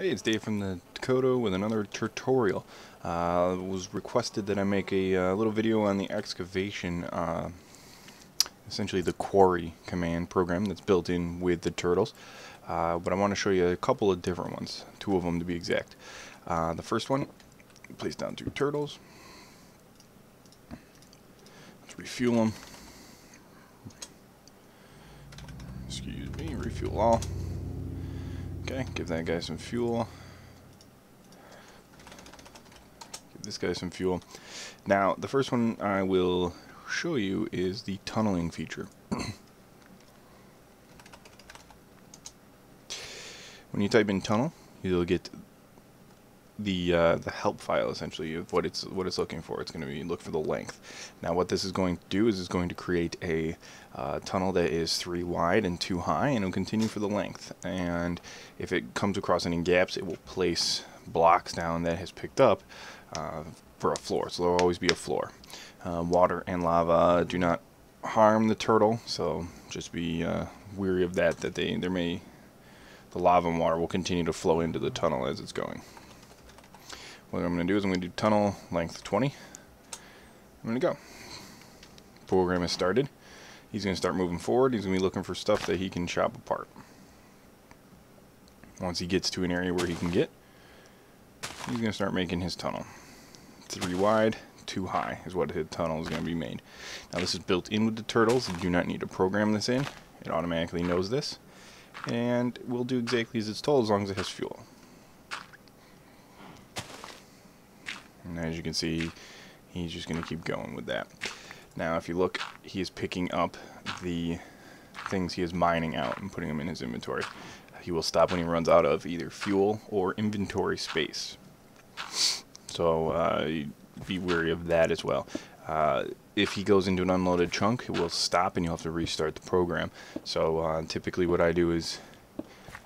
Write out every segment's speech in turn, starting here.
Hey, it's Dave from the KODO with another tutorial. It was requested that I make a little video on the excavation, essentially the quarry command program that's built in with the turtles. But I want to show you a couple of different ones, two of them to be exact. The first one, place down two turtles. Let's refuel them. Excuse me, refuel all. Okay, give that guy some fuel. Give this guy some fuel. Now, the first one I will show you is the tunneling feature. When you type in tunnel, you'll get the help file essentially of what it's looking for. It's going to be look for the length. Now, what this is going to do is it's going to create a tunnel that is 3 wide and 2 high, and it'll continue for the length. And if it comes across any gaps, it will place blocks down that has picked up for a floor. So there'll always be a floor. Water and lava do not harm the turtle, so just be weary of that. The lava and water will continue to flow into the tunnel as it's going. What I'm going to do is I'm going to do tunnel length 20. I'm going to go. Program is started. He's going to start moving forward. He's going to be looking for stuff that he can chop apart. Once he gets to an area where he can get, he's going to start making his tunnel. 3 wide, 2 high is what his tunnel is going to be made. Now this is built in with the turtles. You do not need to program this in. It automatically knows this. And will do exactly as it's told as long as it has fuel. And as you can see, he's just going to keep going with that. Now, if you look, he is picking up the things he is mining out and putting them in his inventory. He will stop when he runs out of either fuel or inventory space. So be wary of that as well. If he goes into an unloaded chunk, it will stop and you'll have to restart the program. So typically what I do is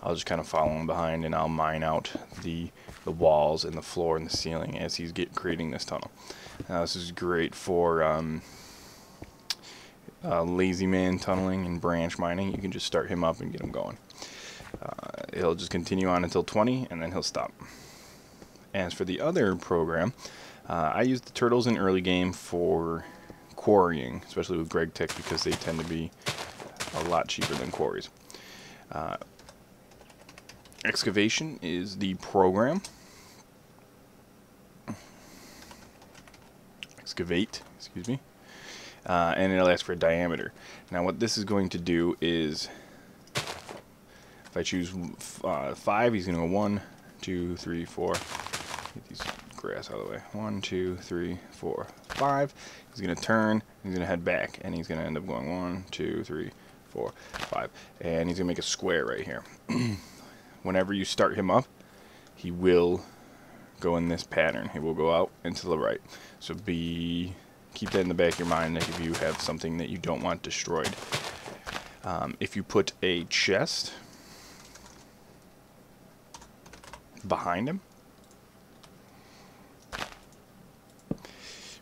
I'll just kind of follow him behind and I'll mine out the walls and the floor and the ceiling as he's creating this tunnel. This is great for lazy man tunneling and branch mining. You can just start him up and get him going. He'll just continue on until 20 and then he'll stop. As for the other program, I use the turtles in early game for quarrying, especially with GregTech because they tend to be a lot cheaper than quarries. Excavation is the program. Excavate, excuse me. And it'll ask for a diameter. Now what this is going to do is, if I choose 5, he's going to go 1, 2, 3, 4. Get these grass out of the way. 1, 2, 3, 4, 5. He's going to turn, he's going to head back, and he's going to end up going 1, 2, 3, 4, 5. And he's going to make a square right here. Whenever you start him up, he will go in this pattern. He will go out and to the right. So keep that in the back of your mind if you have something that you don't want destroyed. If you put a chest behind him,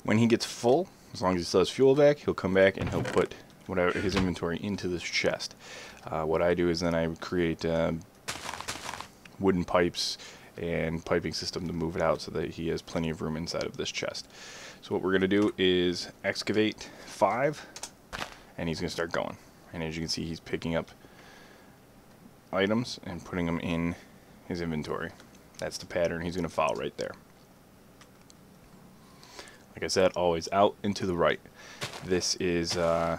when he gets full, as long as he still has fuel back, he'll come back and he'll put whatever his inventory into this chest. What I do is then I create wooden pipes and piping system to move it out so that he has plenty of room inside of this chest. So what we're going to do is excavate 5, and he's going to start going. And as you can see, he's picking up items and putting them in his inventory. That's the pattern he's going to follow right there. Like I said, always out and to the right. This is the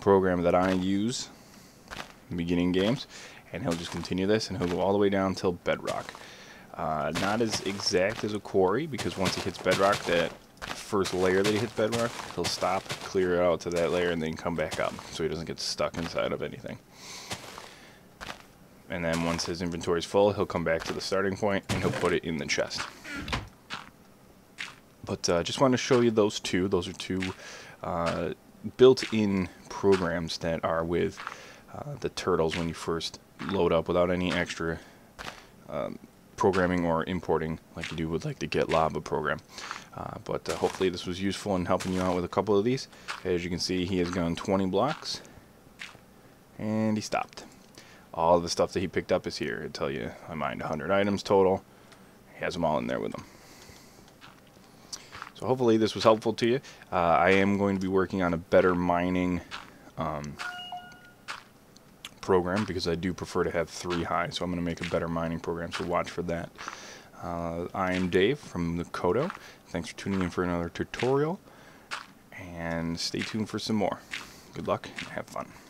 program that I use beginning games, and he'll just continue this and he'll go all the way down till bedrock. Not as exact as a quarry, because once he hits bedrock, that first layer that he hits bedrock, he'll stop, clear it out to that layer, and then come back up so he doesn't get stuck inside of anything. And then once his inventory is full, he'll come back to the starting point and he'll put it in the chest. But I just want to show you those two. Those are two built-in programs that are with the turtles when you first load up without any extra programming or importing like you do with like the Get Lava program. But hopefully this was useful in helping you out with a couple of these. As you can see, he has gone 20 blocks and he stopped. All the stuff that he picked up is here. It'll tell you I mined 100 items total. He has them all in there with him. So hopefully this was helpful to you. I am going to be working on a better mining program because I do prefer to have 3 high. So I'm going to make a better mining program. So watch for that. I am Dave from the KODO. Thanks for tuning in for another tutorial. And stay tuned for some more. Good luck and have fun.